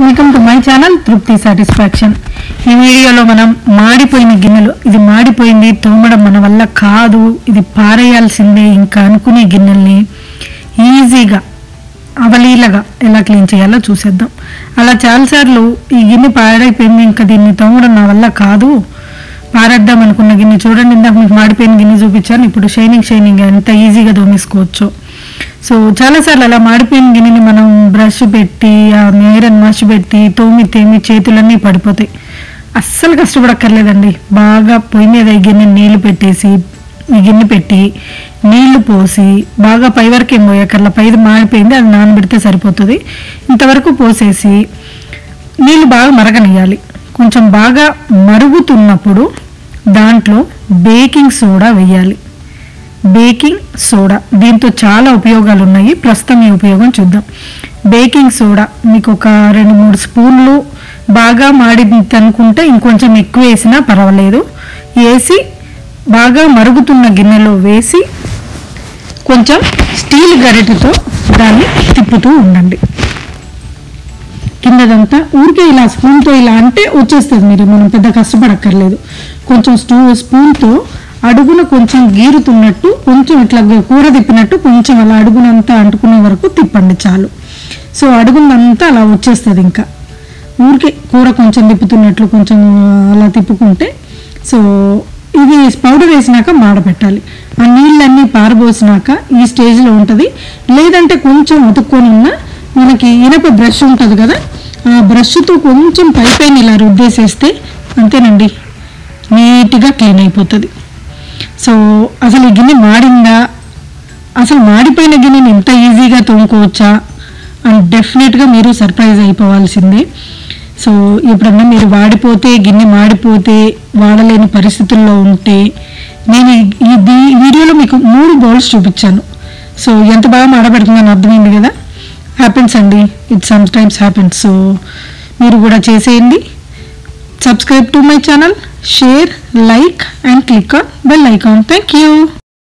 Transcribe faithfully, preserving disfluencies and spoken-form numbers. Welcome to my channel Tripti satisfaction. ई वीडियोलो मनम माडिपोयिन गिन्नेलु इदि माडिपोयिंदि तोमडम मन वल्ल कादु इदि पारेयाल्सिंदे इंका अनुकुने गिन्नेल्नि ఈజీగా అవలీలగా ఎలా క్లీన్ చేయాలో చూసేద్దాం। అలా చాలా సార్లు ఈ గిన్నె పాడైపోయింది ఇంకా దీన్ని తోమడం నా వల్ల కాదు పారద్దాం అనుకున్న గిన్నె చూడండి, ఇందాక మీకు మాడిపోయిన గిన్నె చూపించాను, ఇప్పుడు షైనింగ్ షైనింగ్ ఎంత ఈజీగా దోమేసుకోవచ్చు। సో చాలా సార్లు అలా మాడిపోయిన గిన్నెని మనం బ్రష్ పెట్టి ఆ నీరన్ వాష్ పెట్టి తోమితే మీ చేతులన్నీ పడిపోతాయి, అస్సలు కష్టపడక్కర్లేదండి। బాగా పొయ్యి మీద ఈ గిన్నె నీళ్లు పెట్టేసి ఈ గిన్నె పెట్టి నీళ్లు పోసి బాగా పై వరకు ఏం పోయకర్ల, పైది మాడిపోయింది అది నానబెడితే సరిపోతుంది। ఇంతవరకు పోసేసి నీళ్లు బాగా మరగనియాలి। కొంచెం బాగా మరుగుతున్నప్పుడు దాంట్లో బేకింగ్ సోడా వేయాలి। బేకింగ్ సోడా దీంతో చాలా ఉపయోగాలు ఉన్నాయి, ప్రస్తుతం ఈ ఉపయోగం చూద్దాం। బేకింగ్ సోడా మీకు ఒక రెండు మూడు స్పూన్లు బాగా మాడింది అనుకుంటే ఇంకొంచెం ఎక్కువ వేసినా పర్వాలేదు, వేసి బాగా మరుగుతున్న గిన్నెలో వేసి కొంచెం స్టీల్ గరిటెతో దాన్ని తిప్పుతూ ఉండండి। కిందదంతా ఊరికే ఇలా స్పూన్తో ఇలా అంటే వచ్చేస్తుంది, మీరు మనం పెద్ద కష్టపడక్కర్లేదు। కొంచెం స్టూ స్పూన్తో అడుగున కొంచెం గీరుతున్నట్టు కొంచెం ఇట్లా కూర తిప్పినట్టు కొంచెం అలా అడుగునంతా అంటుకునే వరకు తిప్పండి చాలు। సో అడుగునంతా అలా వచ్చేస్తుంది, ఇంకా ఊరికే కూర కొంచెం తిప్పుతున్నట్లు కొంచెం అలా తిప్పుకుంటే। సో ఇది పౌడర్ వేసినాక మాడబెట్టాలి, ఆ నీళ్ళన్నీ పారబోసినాక ఈ స్టేజ్లో ఉంటుంది। లేదంటే కొంచెం ఉతుక్కొని ఉన్న మనకి ఇనప బ్రష్ ఉంటుంది కదా, ఆ బ్రష్తో కొంచెం పై పైన ఇలా రుద్దేసేస్తే అంతేనండి, నీట్గా క్లీన్ అయిపోతుంది। సో అసలు ఈ గిన్నె మాడిందా, అసలు మాడిపోయిన గిన్నెని ఇంత ఈజీగా తోముకోవచ్చా అని డెఫినెట్గా మీరు సర్ప్రైజ్ అయిపోవాల్సిందే। సో ఎప్పుడన్నా మీరు వాడిపోతే గిన్నె మాడిపోతే వాడలేని పరిస్థితుల్లో ఉంటే నేను ఈ వీడియోలో మీకు మూడు బౌల్స్ చూపించాను, సో ఎంత బాగా మాడబెడుతుందని అర్థమైంది కదా। హ్యాపెన్స్ అండి, it sometimes happens. So మీరు కూడా చేసేయండి, subscribe to my channel, share, like and click on bell icon. Thank you.